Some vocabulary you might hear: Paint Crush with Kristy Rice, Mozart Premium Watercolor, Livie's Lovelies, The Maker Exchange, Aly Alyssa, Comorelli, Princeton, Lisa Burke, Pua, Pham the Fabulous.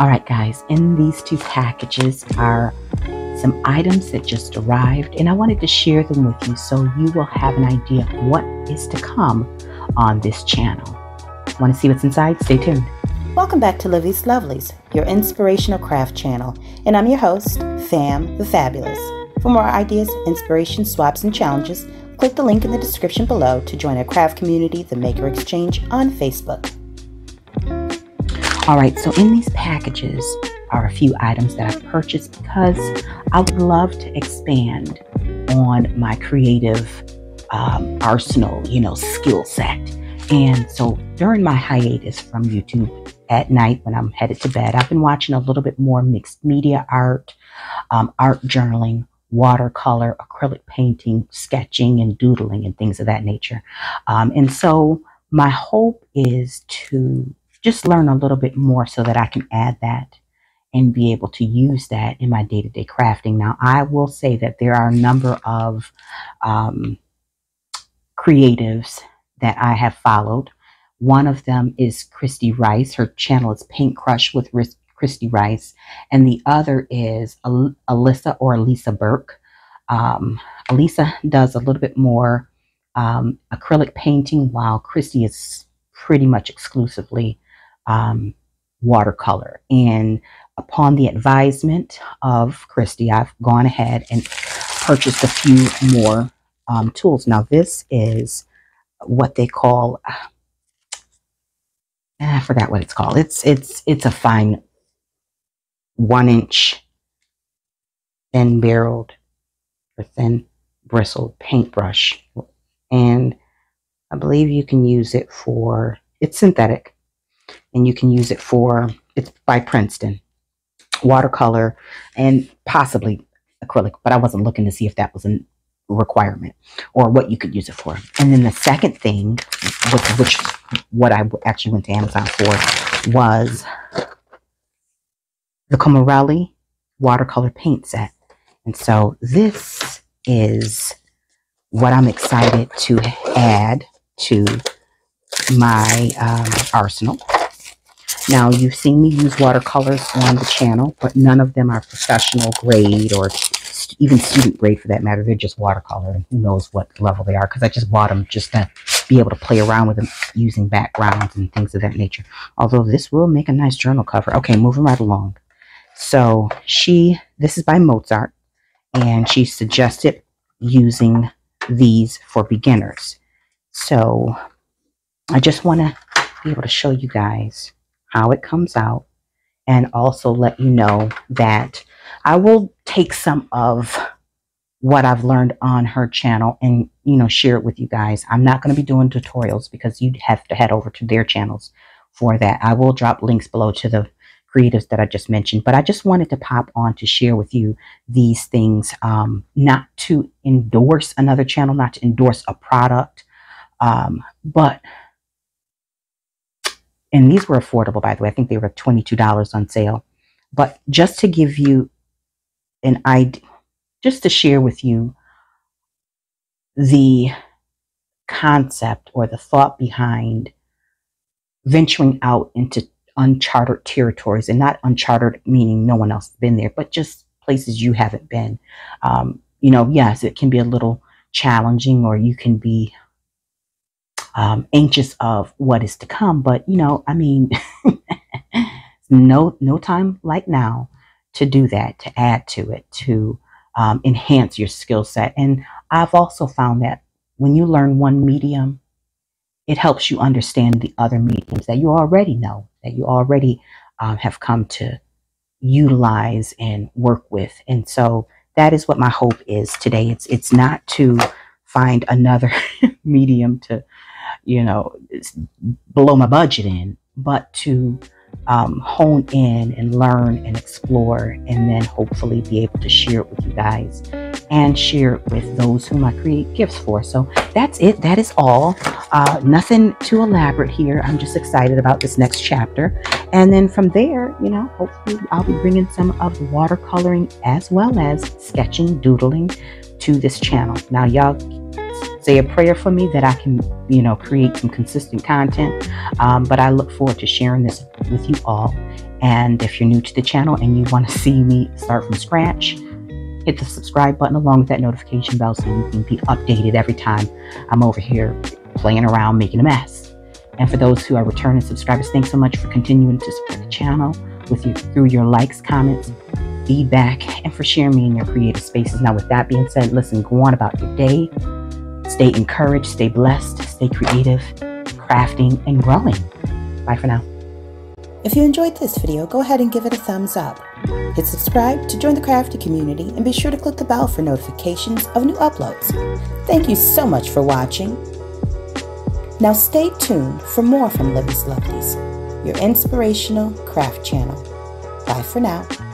All right, guys, in these two packages are some items that just arrived, and I wanted to share them with you so you will have an idea of what is to come on this channel. Want to see what's inside? Stay tuned. Welcome back to Livie's Lovelies, your inspirational craft channel, and I'm your host, Pham the Fabulous. For more ideas, inspiration, swaps, and challenges, click the link in the description below to join our craft community, The Maker Exchange, on Facebook. All right, so in these packages are a few items that I've purchased because I would love to expand on my creative arsenal, you know, skill set. And so during my hiatus from YouTube at night when I'm headed to bed, I've been watching a little bit more mixed media art journaling, watercolor, acrylic painting, sketching and doodling and things of that nature. And so my hope is to just learn a little bit more so that I can add that and be able to use that in my day-to-day crafting. Now, I will say that there are a number of creatives that I have followed. One of them is Kristy Rice. Her channel is Paint Crush with Kristy Rice. And the other is Alyssa or Lisa Burke. Alyssa does a little bit more acrylic painting, while Kristy is pretty much exclusively watercolor. And upon the advisement of Kristy, I've gone ahead and purchased a few more tools. Now, this is what they call, I forgot what it's called. It's a fine 1-inch thin barreled or thin bristled paintbrush. And I believe you can use it for, it's synthetic. And you can use it for, it's by Princeton, watercolor and possibly acrylic, but I wasn't looking to see if that was a requirement or what you could use it for. And then the second thing, what I actually went to Amazon for, was the Comorelli watercolor paint set. And so this is what I'm excited to add to my arsenal. Now, you've seen me use watercolors on the channel, but none of them are professional grade or even student grade for that matter. They're just watercolor, and who knows what level they are, because I just bought them just to be able to play around with them using backgrounds and things of that nature. Although this will make a nice journal cover. Okay, moving right along. So this is by Mozart, and she suggested using these for beginners. So I just want to be able to show you guys how it comes out, and also let you know that I will take some of what I've learned on her channel and, you know, share it with you guys. I'm not going to be doing tutorials because you'd have to head over to their channels for that. I will drop links below to the creatives that I just mentioned, but I just wanted to pop on to share with you these things, not to endorse another channel, not to endorse a product, but, and these were affordable, by the way. I think they were $22 on sale, but just to give you an idea, just to share with you the concept or the thought behind venturing out into uncharted territories, and not uncharted meaning no one else has been there, but just places you haven't been. You know, yes, it can be a little challenging, or you can be anxious of what is to come, but, you know, I mean, no time like now to do that, to add to it, to enhance your skill set. And I've also found that when you learn one medium, it helps you understand the other mediums that you already know, that you already have come to utilize and work with. And so that is what my hope is today. It's not to find another medium to, you know, blow my budget in, but to hone in and learn and explore, and then hopefully be able to share it with you guys and share it with those whom I create gifts for. So that's it. That is all. Nothing too elaborate here. I'm just excited about this next chapter. And then from there, you know, hopefully I'll be bringing some of the watercoloring as well as sketching, doodling to this channel. Now, y'all, say a prayer for me that I can, you know, create some consistent content. But I look forward to sharing this with you all. And if you're new to the channel and you want to see me start from scratch, hit the subscribe button along with that notification bell so you can be updated every time I'm over here playing around, making a mess. And for those who are returning subscribers, thanks so much for continuing to support the channel with you through your likes, comments, feedback, and for sharing me in your creative spaces. Now, with that being said, listen, go on about your day. Stay encouraged, stay blessed, stay creative, crafting, and growing. Bye for now. If you enjoyed this video, go ahead and give it a thumbs up. Hit subscribe to join the crafty community and be sure to click the bell for notifications of new uploads. Thank you so much for watching. Now stay tuned for more from Livie's Lovelies, your inspirational craft channel. Bye for now.